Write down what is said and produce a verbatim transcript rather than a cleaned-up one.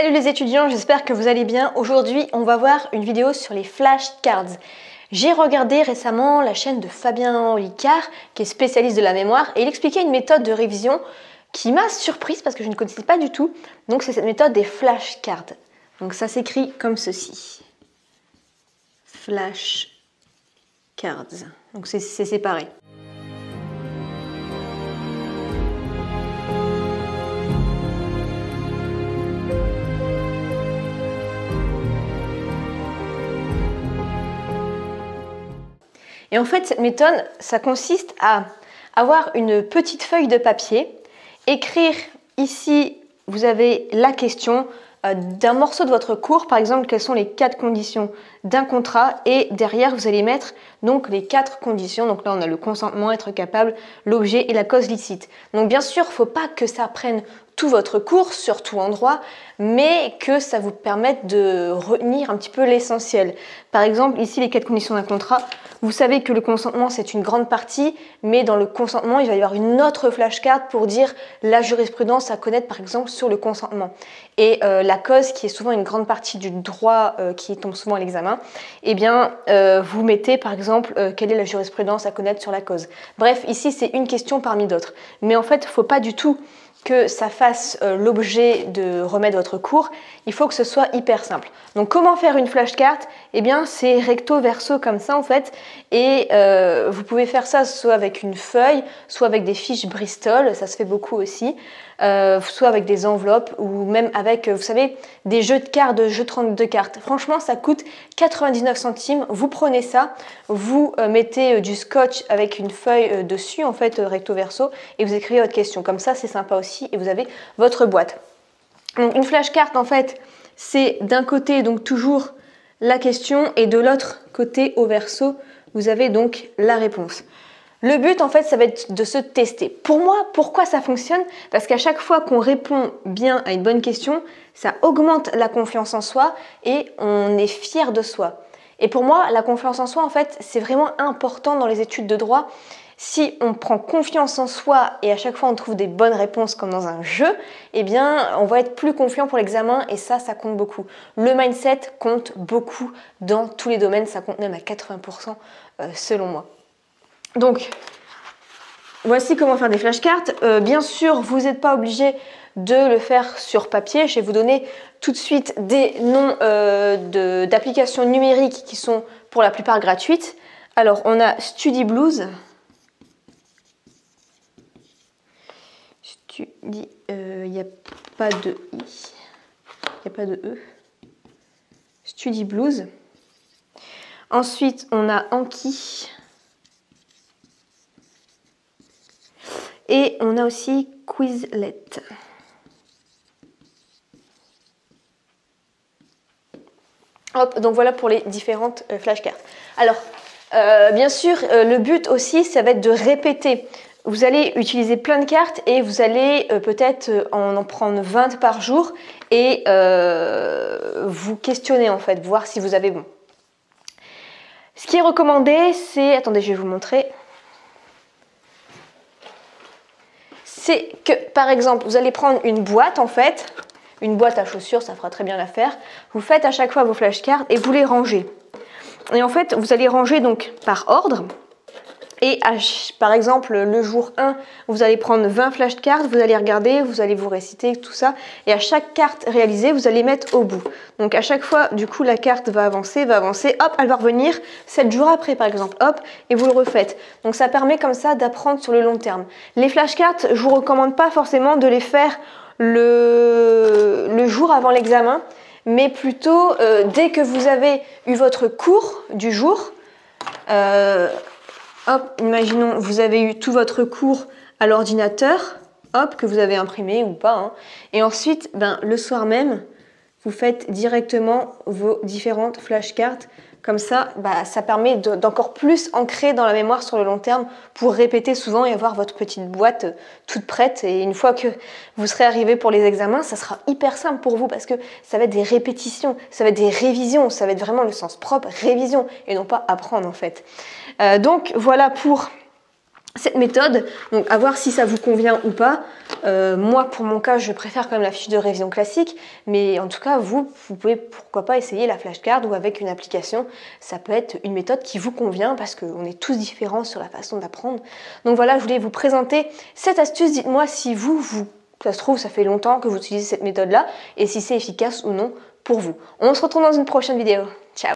Salut les étudiants, j'espère que vous allez bien. Aujourd'hui, on va voir une vidéo sur les flashcards. J'ai regardé récemment la chaîne de Fabien Licard, qui est spécialiste de la mémoire, et il expliquait une méthode de révision qui m'a surprise parce que je ne connaissais pas du tout. Donc c'est cette méthode des flashcards. Donc ça s'écrit comme ceci. Flashcards. Donc c'est séparé. Et en fait, cette méthode, ça consiste à avoir une petite feuille de papier, écrire ici, vous avez la question euh, d'un morceau de votre cours, par exemple, quelles sont les quatre conditions d'un contrat, et derrière, vous allez mettre donc les quatre conditions. Donc là, on a le consentement, être capable, l'objet et la cause licite. Donc bien sûr, il ne faut pas que ça prenne tout votre cours, surtout en droit, mais que ça vous permette de retenir un petit peu l'essentiel. Par exemple, ici, les quatre conditions d'un contrat, vous savez que le consentement, c'est une grande partie, mais dans le consentement, il va y avoir une autre flashcard pour dire la jurisprudence à connaître, par exemple, sur le consentement. Et euh, la cause, qui est souvent une grande partie du droit euh, qui tombe souvent à l'examen, eh bien, euh, vous mettez, par exemple, euh, quelle est la jurisprudence à connaître sur la cause. Bref, ici, c'est une question parmi d'autres. Mais en fait, il ne faut pas du tout que ça fasse euh, l'objet de remède votre cours, il faut que ce soit hyper simple. Donc comment faire une flashcard? Eh bien c'est recto verso comme ça en fait, et euh, vous pouvez faire ça soit avec une feuille, soit avec des fiches Bristol, ça se fait beaucoup aussi, euh, soit avec des enveloppes ou même avec, vous savez, des jeux de cartes, de jeux trente-deux cartes. Franchement ça coûte quatre-vingt-dix-neuf centimes, vous prenez ça, vous euh, mettez euh, du scotch avec une feuille euh, dessus en fait, euh, recto verso, et vous écrivez votre question, comme ça c'est sympa aussi. Et vous avez votre boîte. Donc une flashcard en fait, c'est d'un côté donc toujours la question et de l'autre côté au verso, vous avez donc la réponse. Le but en fait, ça va être de se tester. Pour moi, pourquoi ça fonctionne? Parce qu'à chaque fois qu'on répond bien à une bonne question, ça augmente la confiance en soi et on est fier de soi. Et pour moi, la confiance en soi en fait, c'est vraiment important dans les études de droit. Si on prend confiance en soi et à chaque fois on trouve des bonnes réponses comme dans un jeu, eh bien on va être plus confiant pour l'examen et ça, ça compte beaucoup. Le mindset compte beaucoup dans tous les domaines, ça compte même à quatre-vingts pour cent selon moi. Donc, voici comment faire des flashcards. Euh, bien sûr, vous n'êtes pas obligé de le faire sur papier. Je vais vous donner tout de suite des noms euh, d'applications numériques qui sont pour la plupart gratuites. Alors, on a StudiBlues. Dit il n'y a pas de i, il n'y a pas de e. StudiBlues. Ensuite, on a Anki. Et on a aussi Quizlet. Hop, donc voilà pour les différentes euh, flashcards. Alors, euh, bien sûr, euh, le but aussi, ça va être de répéter. Vous allez utiliser plein de cartes et vous allez euh, peut-être euh, en, en prendre vingt par jour et euh, vous questionner en fait, voir si vous avez bon. Ce qui est recommandé, c'est... Attendez, je vais vous montrer. C'est que, par exemple, vous allez prendre une boîte en fait, une boîte à chaussures, ça fera très bien l'affaire. Vous faites à chaque fois vos flashcards et vous les rangez. Et en fait, vous allez ranger donc par ordre. Et à, par exemple, le jour un, vous allez prendre vingt flashcards, vous allez regarder, vous allez vous réciter, tout ça. Et à chaque carte réalisée, vous allez mettre au bout. Donc à chaque fois, du coup, la carte va avancer, va avancer, hop, elle va revenir sept jours après, par exemple, hop, et vous le refaites. Donc ça permet comme ça d'apprendre sur le long terme. Les flashcards, je vous recommande pas forcément de les faire le, le jour avant l'examen, mais plutôt euh, dès que vous avez eu votre cours du jour, euh, hop, imaginons, vous avez eu tout votre cours à l'ordinateur, hop, que vous avez imprimé ou pas, hein. Et ensuite, ben, le soir même, vous faites directement vos différentes flashcards. Comme ça, bah, ça permet d'encore plus ancrer dans la mémoire sur le long terme pour répéter souvent et avoir votre petite boîte toute prête. Et une fois que vous serez arrivé pour les examens, ça sera hyper simple pour vous parce que ça va être des répétitions, ça va être des révisions, ça va être vraiment le sens propre, révision, et non pas apprendre en fait. Euh, donc voilà pour cette méthode, donc à voir si ça vous convient ou pas. Euh, moi, pour mon cas, je préfère quand même la fiche de révision classique, mais en tout cas, vous, vous pouvez pourquoi pas essayer la flashcard ou avec une application. Ça peut être une méthode qui vous convient parce qu'on est tous différents sur la façon d'apprendre. Donc voilà, je voulais vous présenter cette astuce. Dites-moi si vous, vous, ça se trouve, ça fait longtemps que vous utilisez cette méthode-là et si c'est efficace ou non pour vous. On se retrouve dans une prochaine vidéo. Ciao!